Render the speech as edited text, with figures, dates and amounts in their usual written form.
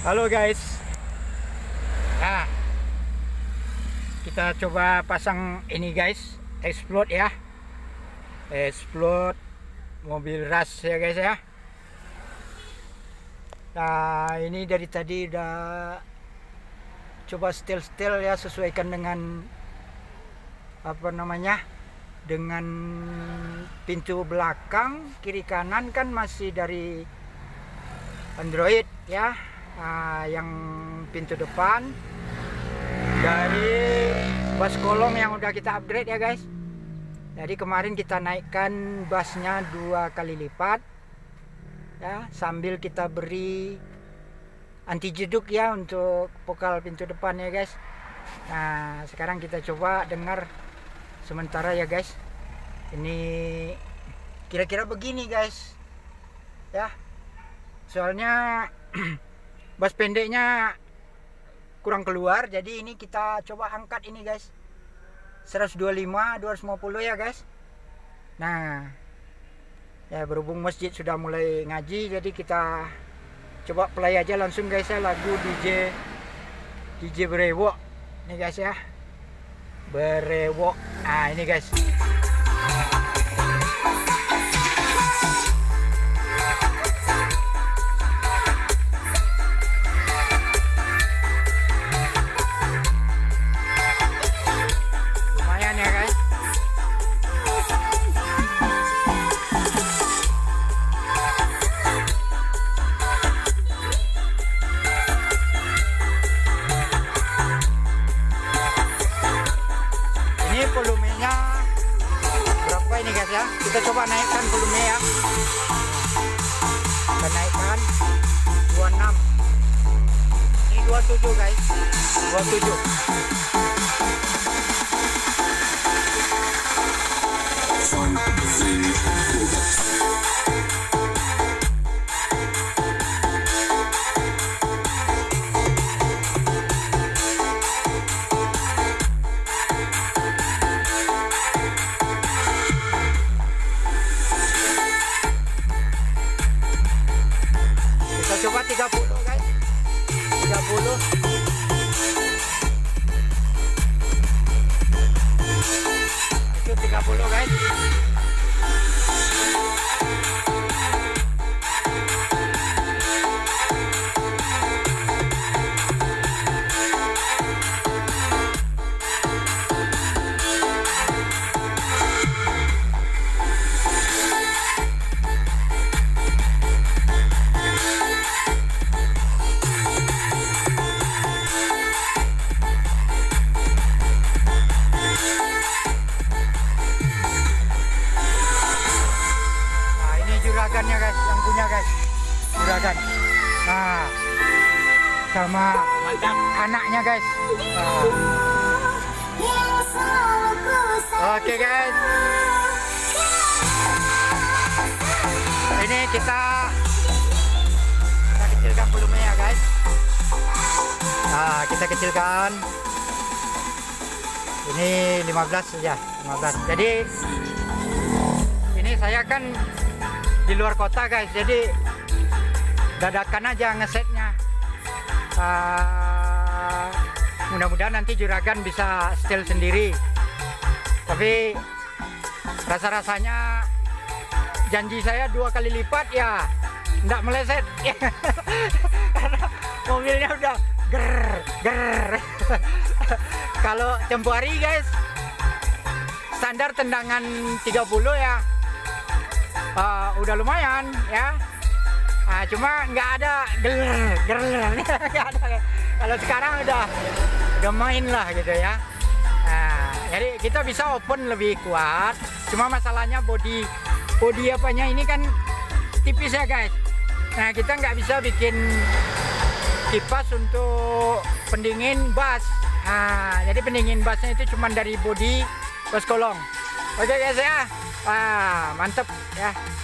Halo guys, nah kita coba pasang ini guys, explode ya, explode mobil rush ya guys ya. Nah ini dari tadi udah coba setel ya, sesuaikan dengan apa namanya, dengan pintu belakang kiri kanan kan masih dari Android ya. Nah, yang pintu depan dari Bas Kolong yang udah kita upgrade ya guys. Jadi kemarin kita naikkan basnya 2 kali lipat ya, sambil kita beri anti jeduk ya untuk pokal pintu depan ya guys. Nah sekarang kita coba dengar sementara ya guys, ini kira-kira begini guys ya, soalnya bas pendeknya kurang keluar. Jadi ini kita coba angkat ini guys, 125 250 ya guys. Nah ya, berhubung masjid sudah mulai ngaji, jadi kita coba play aja langsung guys ya, lagu DJ berewok nih guys ya, berewok. Nah ini guys, volumenya berapa ini guys ya, kita coba naikkan volumenya ya, kita naikkan 26, ini 27 guys, 27. Coba 30 guys, 30. Itu 30 guys. Juragannya guys, yang punya guys, juragan. Nah, sama anaknya guys. Nah. Oke guys, ini kita kecilkan volumenya ya guys. Nah, kita kecilkan. Ini 15 saja, 15. Jadi ini saya kan di luar kota guys, jadi dadakan aja ngesetnya. Mudah-mudahan nanti juragan bisa setel sendiri, tapi rasa-rasanya janji saya 2 kali lipat ya nggak meleset karena mobilnya udah ger. Kalau tempuhari guys standar tendangan 30 ya, udah lumayan ya. Cuma nggak ada geler nggak ada. Kalau sekarang udah main lah gitu ya. Jadi kita bisa open lebih kuat, cuma masalahnya body apanya ini kan tipis ya guys. Nah kita nggak bisa bikin kipas untuk pendingin bas. Jadi pendingin basnya itu cuma dari body Bas Kolong. Oke guys ya, mantep ya.